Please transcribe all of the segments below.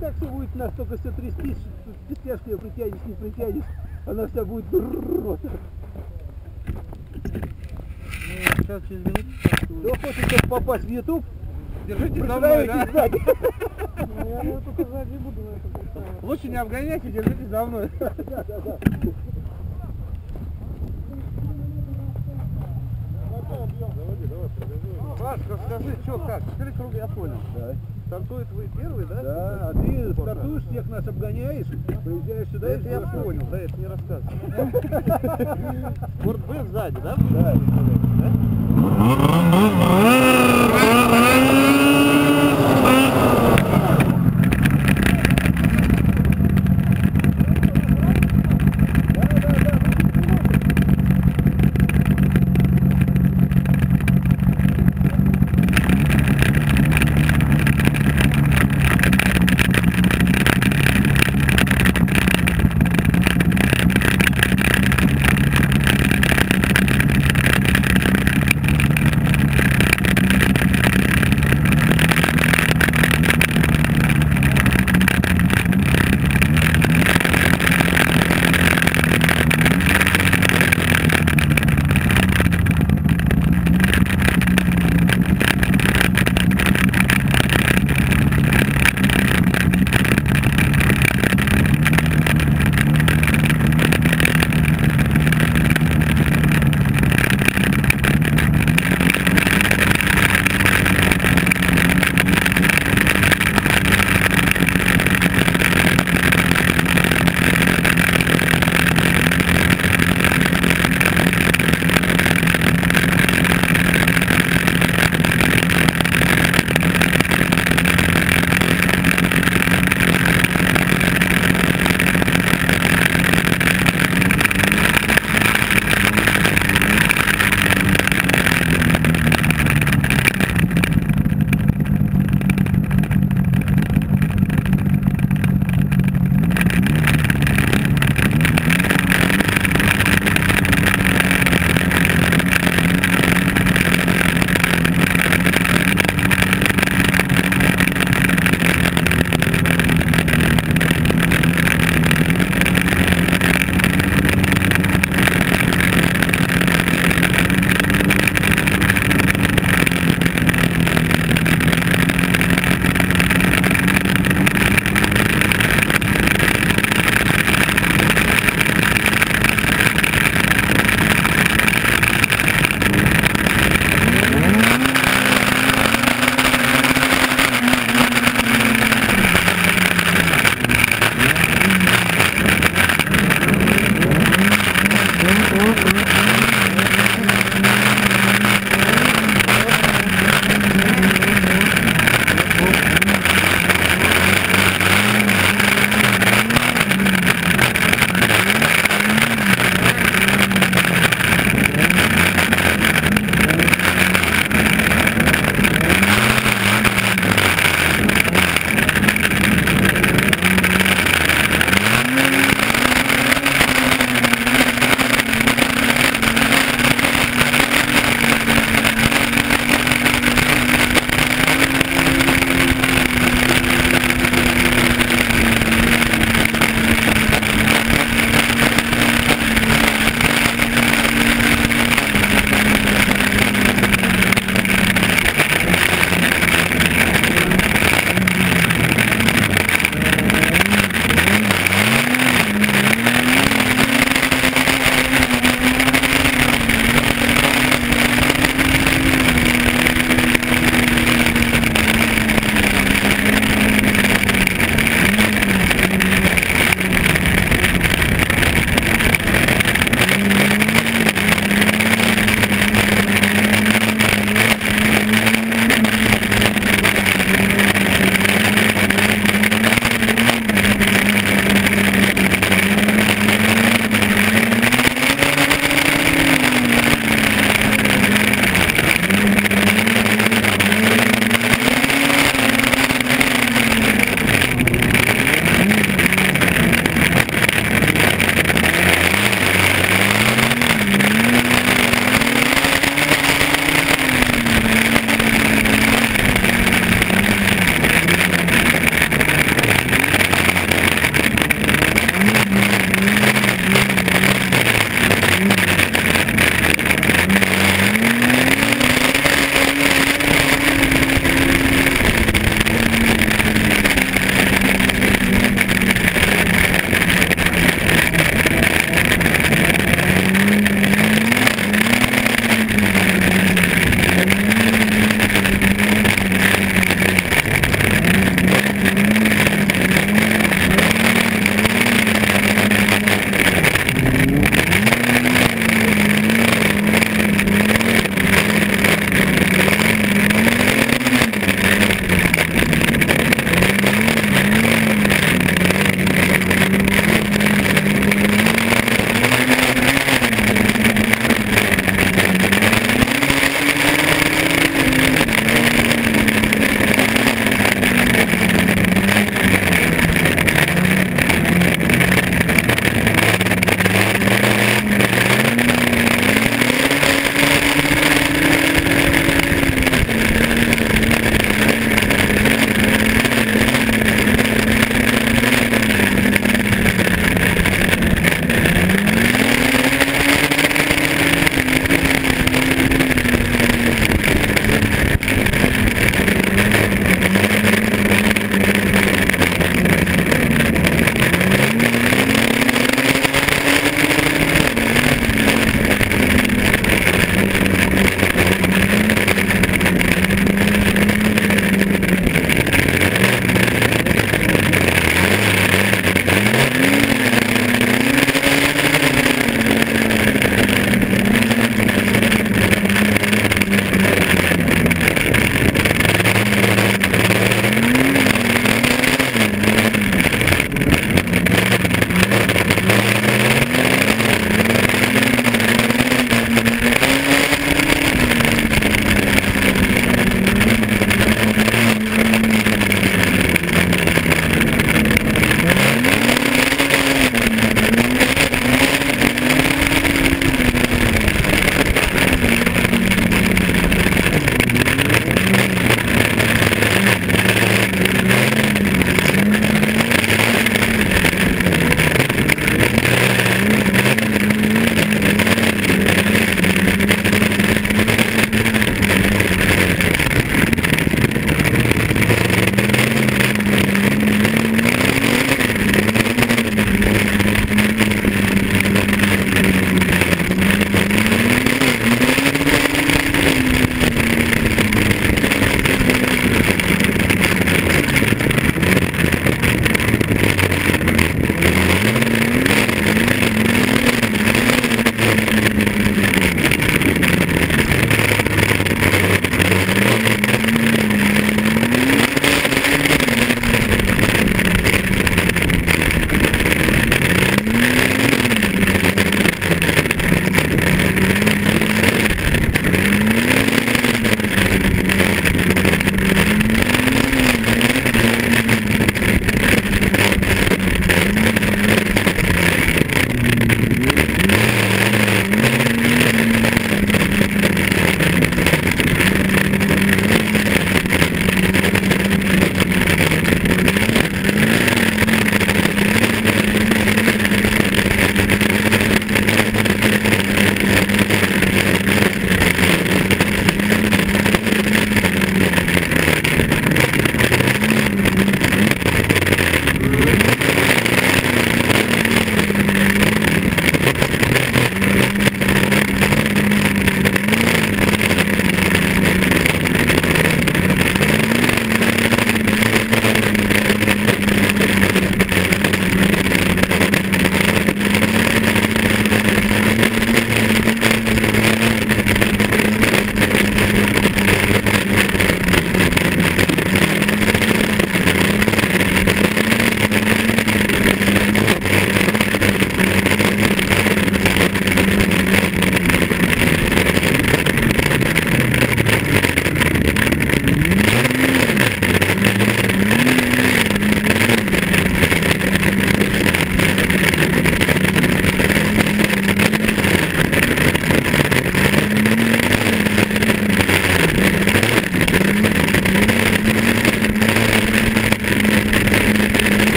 так все будет настолько все трястись, что петляшку ее притянешь, не притянешь, она вся будет... Сейчас через минуту. Кто хочет попасть в YouTube, держите за мной, да? Я только сзади буду. Лучше не обгоняйте, держитесь за мной. Паш, расскажи, что как? 4 круга, я понял. Да. Стартует вы первый, да? Да, а ты стартуешь, всех нас обгоняешь, приезжаешь сюда, да, и я понял, да, это не рассказывай. Спорт Б сзади, да? Да.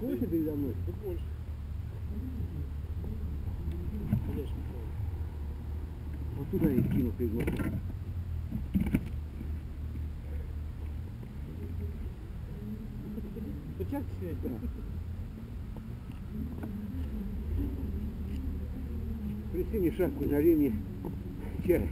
Ты больше передо мной? Ты больше. Вот туда я кину перегонку. Початки снять, да? Присыни шапку, на время чай.